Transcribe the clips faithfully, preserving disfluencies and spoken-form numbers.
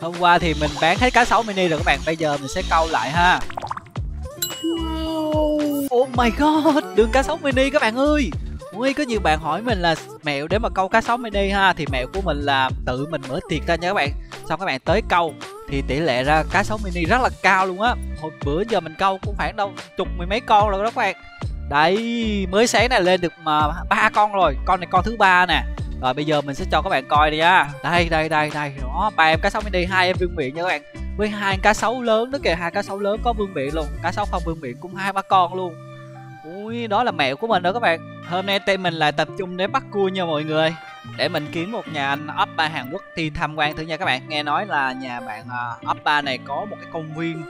Hôm qua thì mình bán hết cá sấu mini rồi các bạn. Bây giờ mình sẽ câu lại ha. Oh my god, đường cá sấu mini các bạn ơi. Ui, có nhiều bạn hỏi mình là mẹo để mà câu cá sấu mini ha. Thì mẹo của mình là tự mình mở tiệc ra nha các bạn. Xong các bạn tới câu thì tỷ lệ ra cá sấu mini rất là cao luôn á. Hồi bữa giờ mình câu cũng khoảng đâu chục mười mấy con rồi đó các bạn. Đấy, mới sáng này lên được mà ba con rồi. Con này con thứ ba nè. Rồi bây giờ mình sẽ cho các bạn coi đi nha. Đây đây đây đây, đó, ba em cá sấu mini, hai em vương miện nha các bạn. Với hai em cá sấu lớn đó kìa, hai cá sấu lớn có vương miện luôn, cá sấu không vương miện cũng hai ba con luôn. Ui, đó là mẹo của mình đó các bạn. Hôm nay team mình lại tập trung để bắt cua nha mọi người. Để mình kiếm một nhà anh oppa Hàn Quốc đi tham quan thử nha các bạn. Nghe nói là nhà bạn uh, oppa này có một cái công viên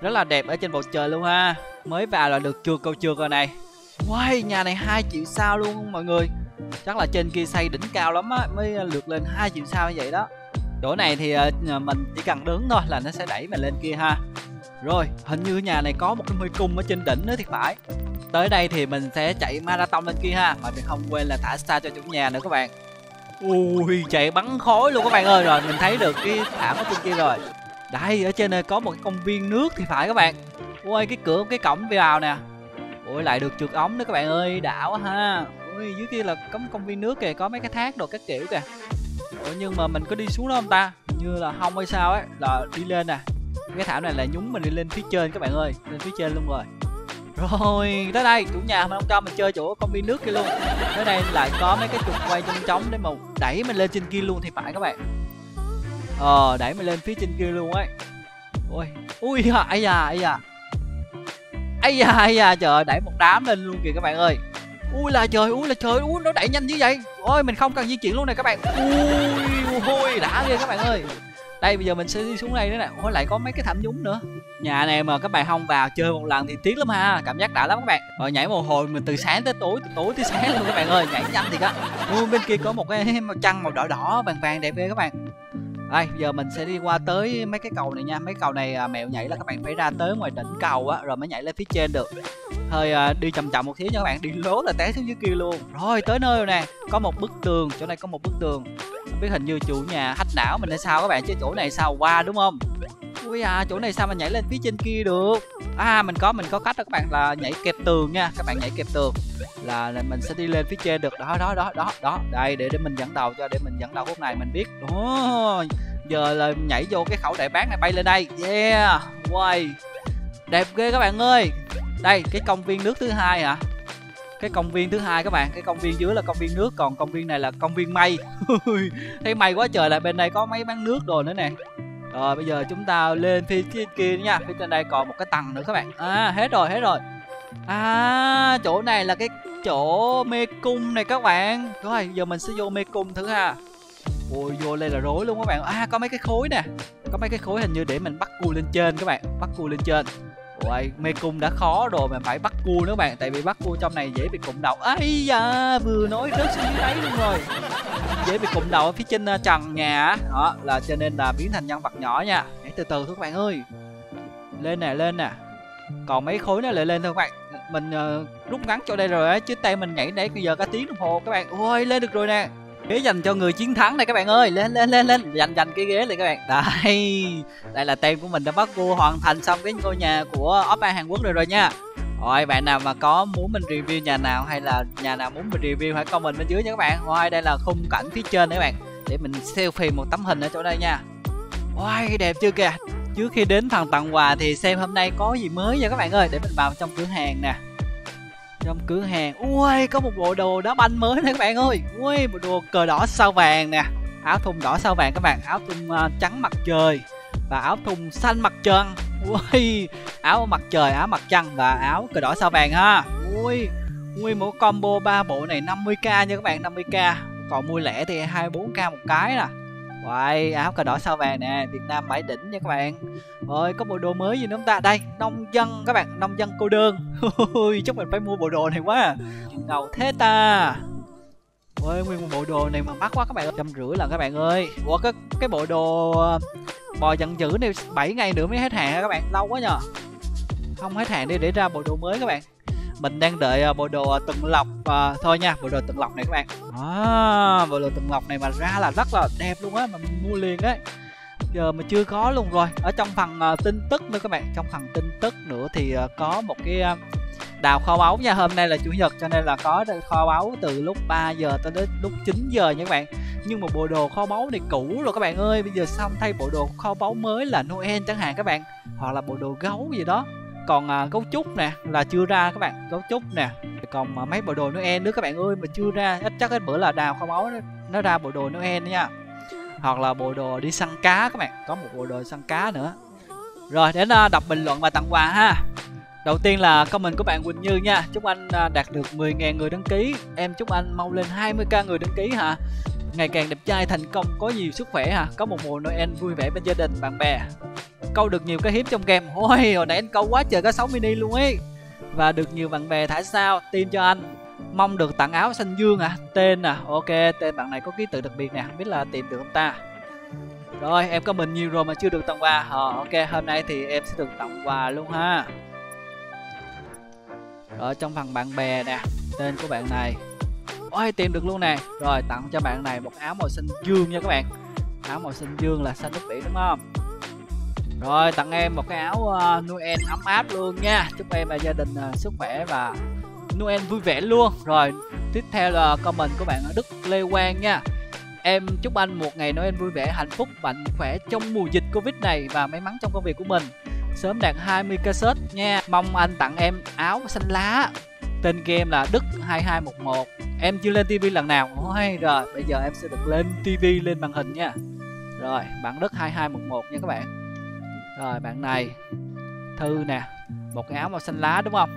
rất là đẹp ở trên bầu trời luôn ha. Mới vào là được chưa câu chưa rồi này. Wow, nhà này hai triệu sao luôn mọi người. Chắc là trên kia xây đỉnh cao lắm á, mới lượt lên hai triệu sao như vậy đó. Chỗ này thì uh, mình chỉ cần đứng thôi là nó sẽ đẩy mình lên kia ha. Rồi, hình như nhà này có một cái mê cung ở trên đỉnh nữa thì phải. Tới đây thì mình sẽ chạy marathon lên kia ha. Mà thì không quên là thả xa cho chủ nhà nữa các bạn. Ui, chạy bắn khói luôn các bạn ơi. Rồi, mình thấy được cái thảm ở trên kia rồi. Đây, ở trên này có một cái công viên nước thì phải các bạn. Ui, cái cửa, cái cổng vào nè. Ui, lại được trượt ống nữa các bạn ơi, đã quá ha. Ui, dưới kia là có công viên nước kìa, có mấy cái thác đồ các kiểu kìa. Ủa, nhưng mà mình có đi xuống đó không ta? Như là không hay sao ấy, là đi lên nè. Cái thảm này là nhúng mình đi lên phía trên các bạn ơi, lên phía trên luôn rồi. Rồi, tới đây, chủ nhà mình không cho mình chơi chỗ công viên nước kia luôn. Tới đây lại có mấy cái trục quay trong trống để mà đẩy mình lên trên kia luôn thì phải các bạn. Ờ, đẩy mình lên phía trên kia luôn ấy. Ôi, ui, ai da, ai da. Ai da, ai da, trời ơi, đẩy một đám lên luôn kìa các bạn ơi. Ui là trời, ui là trời, ui nó đẩy nhanh như vậy. Ôi, mình không cần di chuyển luôn này các bạn. Ui, ôi, đã ghê các bạn ơi. Đây bây giờ mình sẽ đi xuống đây nữa nè. Ủa lại có mấy cái thảm nhúng nữa. Nhà này mà các bạn không vào chơi một lần thì tiếc lắm ha. Cảm giác đã lắm các bạn. Rồi nhảy một hồi mình từ sáng tới tối, từ tối tới sáng luôn các bạn ơi. Nhảy nhanh thì á. Ui bên kia có một cái màu trăng màu đỏ đỏ vàng vàng đẹp ghê các bạn. Đây bây giờ mình sẽ đi qua tới mấy cái cầu này nha. Mấy cầu này mẹo nhảy là các bạn phải ra tới ngoài đỉnh cầu á rồi mới nhảy lên phía trên được. Thôi đi chậm chậm một xíu nha các bạn. Đi lố là té xuống dưới kia luôn. Rồi tới nơi rồi nè. Có một bức tường. Chỗ này có một bức tường. Biết hình như chủ nhà hách não mình hay sao các bạn, chứ chỗ này sao qua đúng không? Ui à, chỗ này sao mà nhảy lên phía trên kia được? À mình có mình có cách đó các bạn, là nhảy kẹp tường nha. Các bạn nhảy kẹp tường là, là mình sẽ đi lên phía trên được. Đó đó đó đó đó. Đây để để mình dẫn đầu cho, để mình dẫn đầu khúc này mình biết. Đó. Giờ là nhảy vô cái khẩu đại bác này bay lên đây. Yeah. Wow. Đẹp ghê các bạn ơi. Đây cái công viên nước thứ hai hả? Cái công viên thứ hai các bạn, cái công viên dưới là công viên nước, còn công viên này là công viên mây. Thấy mây quá trời, là bên đây có mấy bán nước đồ nữa nè. Rồi bây giờ chúng ta lên phía trên kia nha. Phía trên đây còn một cái tầng nữa các bạn. À hết rồi hết rồi. À chỗ này là cái chỗ mê cung này các bạn. Rồi giờ mình sẽ vô mê cung thử ha. Ôi vô đây là rối luôn các bạn. À có mấy cái khối nè. Có mấy cái khối hình như để mình bắt cua lên trên các bạn. Bắt cua lên trên. Ôi, mê cung đã khó rồi mà phải bắt cua nữa bạn. Tại vì bắt cua trong này dễ bị cụm đầu. Ây da, vừa nói rớt xuống dưới đáy luôn rồi. Dễ bị cụm đầu ở phía trên trần nhà. Đó, là cho nên là biến thành nhân vật nhỏ nha. Hãy từ từ thôi các bạn ơi. Lên nè, lên nè. Còn mấy khối nữa lại lên thôi các bạn. Mình uh, rút ngắn chỗ đây rồi á. Chứ tay mình nhảy nãy giờ cả tiếng đồng hồ các bạn. Ôi, lên được rồi nè. Ghế dành cho người chiến thắng này các bạn ơi. Lên lên lên lên. Dành dành cái ghế này các bạn. Đây. Đây là team của mình đã bắt cua hoàn thành xong cái ngôi nhà của oppa Hàn Quốc rồi rồi nha. Rồi bạn nào mà có muốn mình review nhà nào, hay là nhà nào muốn mình review, hãy comment bên dưới nha các bạn. Rồi đây là khung cảnh phía trên này các bạn. Để mình selfie một tấm hình ở chỗ đây nha. Ôi đẹp chưa kìa. Trước khi đến phần tặng quà thì xem hôm nay có gì mới nha các bạn ơi. Để mình vào trong cửa hàng nè. Trong cửa hàng, ui có một bộ đồ đá banh mới nè các bạn ơi. Ui bộ đồ cờ đỏ sao vàng nè, áo thun đỏ sao vàng các bạn, áo thun uh, trắng mặt trời và áo thun xanh mặt trăng. Ui áo mặt trời, áo mặt trăng và áo cờ đỏ sao vàng ha. Ui ui mỗi combo ba bộ này năm mươi k nha các bạn, năm mươi k. Còn mua lẻ thì hai mươi bốn k một cái nè. Ui áo cờ đỏ sao vàng nè, Việt Nam bãi đỉnh nha các bạn. Ôi có bộ đồ mới gì nữa không ta? Đây nông dân các bạn, nông dân cô đơn. Ôi chắc mình phải mua bộ đồ này quá à. Ngầu thế ta. Ôi nguyên một bộ đồ này mà mắc quá các bạn ơi, trăm rưỡi là các bạn ơi. Ủa cái, cái bộ đồ bò giận dữ này bảy ngày nữa mới hết hạn các bạn, lâu quá nhờ. Không hết hạn đi để ra bộ đồ mới các bạn. Mình đang đợi bộ đồ tuần lộc à, thôi nha, bộ đồ tuần lộc này các bạn. À, bộ đồ tuần lộc này mà ra là rất là đẹp luôn á, mà mình mua liền đấy. giờ mà chưa có luôn rồi. Ở trong phần uh, tin tức nữa các bạn, trong phần tin tức nữa thì uh, có một cái uh, đào kho báu nha. Hôm nay là chủ nhật cho nên là có kho báu từ lúc ba giờ tới đến lúc chín giờ nha các bạn. Nhưng mà bộ đồ kho báu này cũ rồi các bạn ơi, bây giờ xong thay bộ đồ kho báu mới là Noel chẳng hạn các bạn, hoặc là bộ đồ gấu gì đó. Còn à, gấu trúc nè là chưa ra các bạn, gấu trúc nè. Còn à, mấy bộ đồ Noel nữa các bạn ơi mà chưa ra. Ít chắc ít bữa là đào kho báu nó, nó ra bộ đồ Noel nha. Hoặc là bộ đồ đi săn cá các bạn, có một bộ đồ săn cá nữa. Rồi đến à, đọc bình luận và tặng quà ha. Đầu tiên là comment của bạn Quỳnh Như nha. Chúc anh đạt được mười nghìn người đăng ký. Em chúc anh mau lên hai mươi k người đăng ký hả. Ngày càng đẹp trai, thành công, có nhiều sức khỏe hả. Có một mùa Noel vui vẻ bên gia đình, bạn bè. Câu được nhiều cái hiếm trong game. Ôi, hồi nãy anh câu quá trời cá sấu mini luôn ấy. Và được nhiều bạn bè thả sao, team cho anh. Mong được tặng áo xanh dương à. Tên à, ok, tên bạn này có ký tự đặc biệt nè. Biết là tìm được ông ta. Rồi, em comment nhiều rồi mà chưa được tặng quà à. Ok, hôm nay thì em sẽ được tặng quà luôn ha. Ở trong phần bạn bè nè, tên của bạn này. Ôi tìm được luôn nè. Rồi tặng cho bạn này một áo màu xanh dương nha các bạn. Áo màu xanh dương là xanh nước biển đúng không. Rồi tặng em một cái áo uh, Noel ấm áp luôn nha. Chúc em và gia đình uh, sức khỏe và Noel vui vẻ luôn. Rồi tiếp theo là comment của bạn Đức Lê Quang nha. Em chúc anh một ngày Noel vui vẻ, hạnh phúc, mạnh khỏe trong mùa dịch Covid này. Và may mắn trong công việc của mình. Sớm đạt hai mươi k sub nha. Mong anh tặng em áo xanh lá. Tên game là Đức hai hai một một. Em chưa lên ti vi lần nào. Ôi rồi bây giờ em sẽ được lên ti vi, lên màn hình nha. Rồi bạn Đức hai hai một một nha các bạn. Rồi bạn này Thư nè. Một cái áo màu xanh lá đúng không.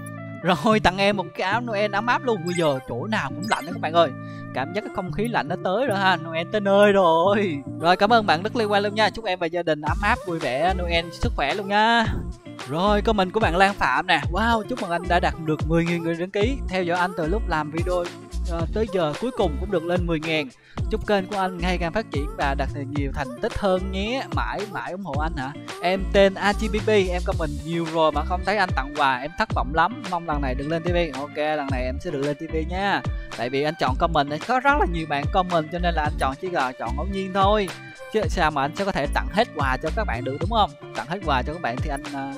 Rồi tặng em một cái áo Noel ấm áp luôn. Bây giờ chỗ nào cũng lạnh đó các bạn ơi. Cảm giác cái không khí lạnh nó tới rồi ha. Noel tới nơi rồi. Rồi cảm ơn bạn Đức Lê Quang luôn nha. Chúc em và gia đình ấm áp vui vẻ, Noel sức khỏe luôn nha. Rồi comment của bạn Lan Phạm nè. Wow, chúc mừng anh đã đạt được mười nghìn người đăng ký. Theo dõi anh từ lúc làm video uh, tới giờ cuối cùng cũng được lên mười nghìn. Chúc kênh của anh ngày càng phát triển và đạt được nhiều thành tích hơn nhé. Mãi mãi ủng hộ anh hả. Em tên a giê pê pê, em comment nhiều rồi mà không thấy anh tặng quà. Em thất vọng lắm. Mong lần này đừng lên ti vi. Ok, lần này em sẽ được lên ti vi nha. Tại vì anh chọn comment, có rất là nhiều bạn comment cho nên là anh chọn chỉ là chọn ngẫu nhiên thôi. Chứ sao mà anh sẽ có thể tặng hết quà cho các bạn được đúng không. Tặng hết quà cho các bạn thì anh uh,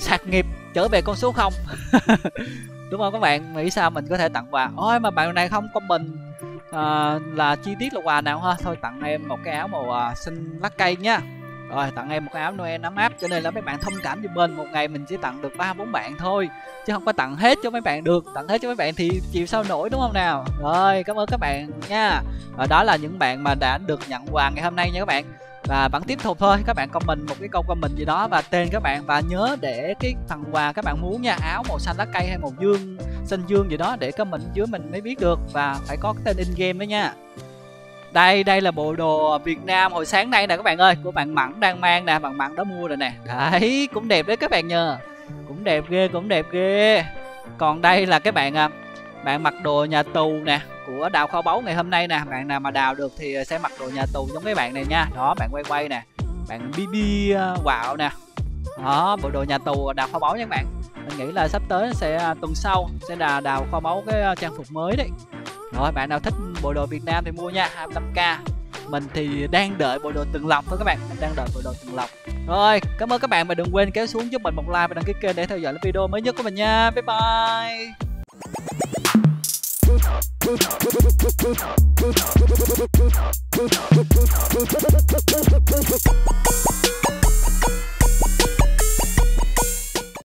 sạc nghiệp trở về con số không. Đúng không các bạn, nghĩ sao mình có thể tặng quà. Ôi mà bạn này không comment uh, là chi tiết là quà nào ha. Thôi tặng em một cái áo màu uh, xanh lá cây nha. Rồi tặng em một cái áo Noel ấm áp. Cho nên là mấy bạn thông cảm giùm mình. Một ngày mình chỉ tặng được ba bốn bạn thôi, chứ không có tặng hết cho mấy bạn được. Tặng hết cho mấy bạn thì chịu sao nổi đúng không nào. Rồi cảm ơn các bạn nha. Và đó là những bạn mà đã được nhận quà ngày hôm nay nha các bạn. Và bản tiếp tục thôi, các bạn comment một cái câu comment gì đó và tên các bạn. Và nhớ để cái phần quà các bạn muốn nha. Áo màu xanh lá cây hay màu dương, xanh dương gì đó, để comment dưới mình mới biết được. Và phải có cái tên in game đó nha. Đây, đây là bộ đồ Việt Nam hồi sáng nay nè các bạn ơi. Của bạn Mẫn đang mang nè, bạn Mẫn đã mua rồi nè. Đấy, cũng đẹp đấy các bạn nhờ. Cũng đẹp ghê, cũng đẹp ghê. Còn đây là cái bạn bạn mặc đồ nhà tù nè. Của đào kho báu ngày hôm nay nè. Bạn nào mà đào được thì sẽ mặc đồ nhà tù giống cái bạn này nha. Đó, bạn Quay Quay nè. Bạn bê bê Quạo nè. Đó, bộ đồ nhà tù đào kho báu nha các bạn. Mình nghĩ là sắp tới sẽ tuần sau sẽ đào, đào kho báu cái trang phục mới đấy. Rồi bạn nào thích bộ đồ Việt Nam thì mua nha, hai mươi lăm k. Mình thì đang đợi bộ đồ Tường Lộc thôi các bạn, mình đang đợi bộ đồ Tường Lộc. Rồi cảm ơn các bạn và đừng quên kéo xuống giúp mình một like và đăng ký kênh để theo dõi những video mới nhất của mình nha. Bye bye.